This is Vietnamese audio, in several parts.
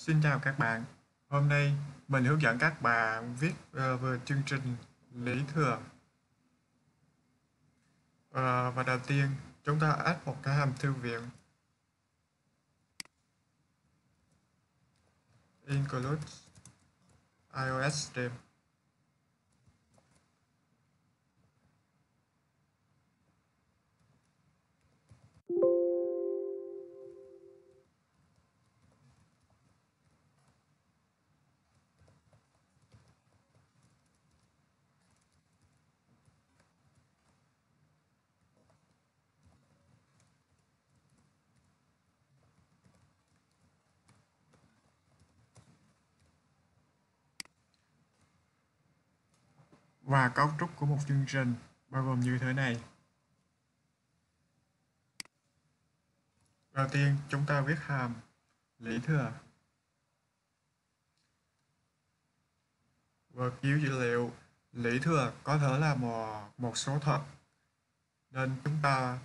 Xin chào các bạn. Hôm nay mình hướng dẫn các bạn viết về chương trình lý thừa. Và đầu tiên chúng ta add một cái hàm thư viện include iOS stream. Và cấu trúc của một chương trình bao gồm như thế này. Đầu tiên chúng ta viết hàm lý thừa. Vật cứu dữ liệu lý thừa có thể là một số thật. Nên chúng ta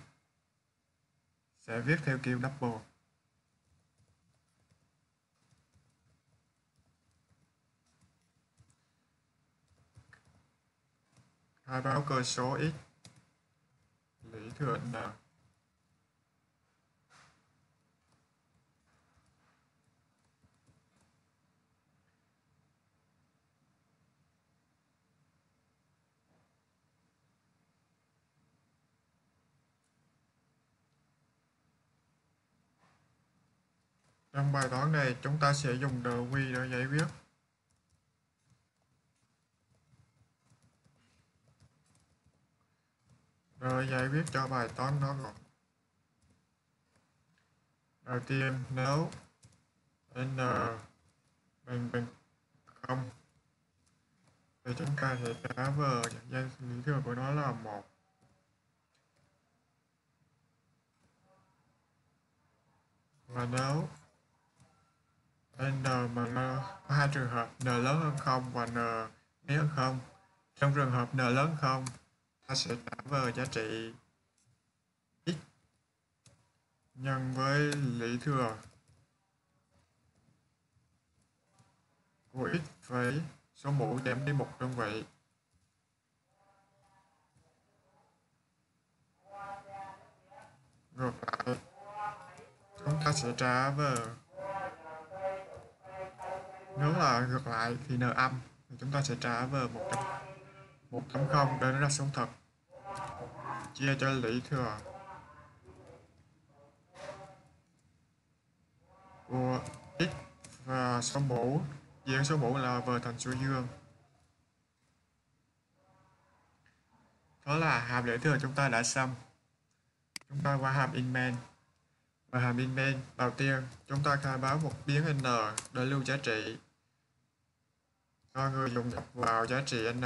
sẽ viết theo kiểu double. Khai báo cơ số x lý thừa n. Trong bài toán này chúng ta sẽ dùng the we để giải quyết. Rồi giải quyết cho bài toán nó gọn. Đầu tiên nếu n bằng 0 thì chúng ta sẽ trả về dạng lý thừa của nó là 1. Và nếu n mà nó có hai trường hợp n lớn hơn 0 và n bé hơn 0. Trong trường hợp n lớn hơn 0, ta sẽ trả về giá trị x nhân với lý thừa của x với số mũ giảm đi 1 đơn vị. Ngược lại, chúng ta sẽ trả về, nếu là ngược lại thì n âm thì chúng ta sẽ trả về 1.0 để nó ra số thật, chia cho lý thừa của x và số mũ, chia số mũ là vừa thành số dương. Đó là hàm lý thừa chúng ta đã xong. Chúng ta qua hàm in main. Và hàm in main đầu tiên chúng ta khai báo một biến n để lưu giá trị cho người dùng nhập vào giá trị n.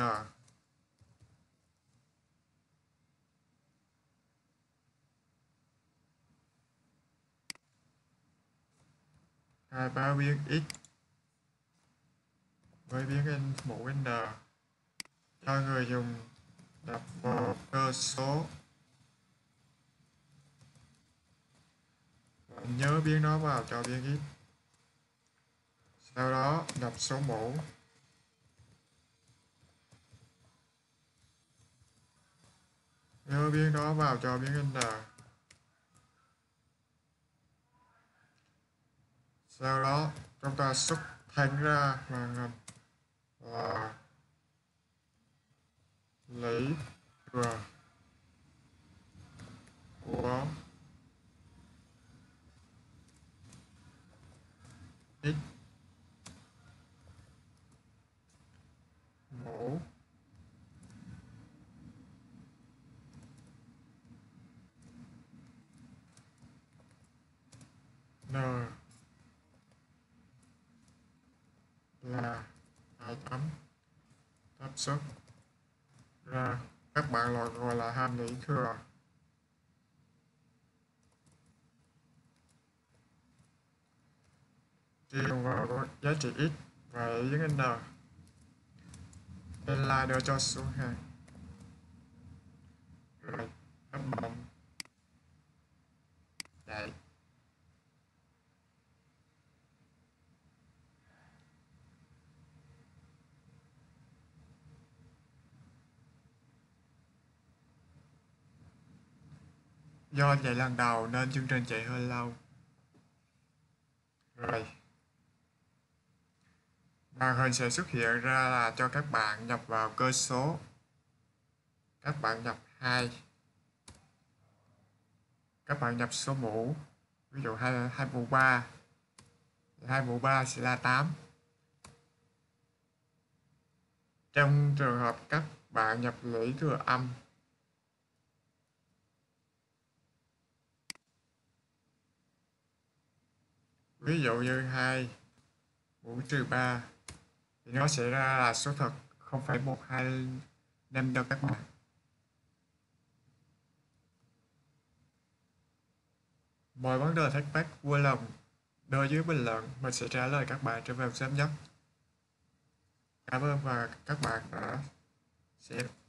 Khai báo biến x với biến mũ n cho người dùng nhập vào cơ số. Nhớ biến nó vào cho biến x. Sau đó nhập số mũ. Nhớ biến nó vào cho biến n. Sau đó chúng ta xuất thẳng ra màn hình là lý thừa của x mũ n là 2.8 xuất ra. Các bạn gọi là hàm lý thừa. Điền vào giá trị x và với n nên là đưa cho số 2. Rồi các bạn chạy. Do chạy lần đầu nên chương trình chạy hơi lâu. Rồi. Màn hình sẽ xuất hiện ra là cho các bạn nhập vào cơ số. Các bạn nhập 2. Các bạn nhập số mũ. Ví dụ 2 mũ 3. 2 mũ 3 sẽ là 8. Trong trường hợp các bạn nhập lũy thừa âm. Ví dụ như 2 mũ trừ 3 thì nó sẽ ra là số thật 0,125 cho các bạn. Mọi vấn đề thắc mắc vui lòng đưa dưới bình luận, mình sẽ trả lời các bạn trong vòng sớm nhất. Cảm ơn và các bạn đã xem.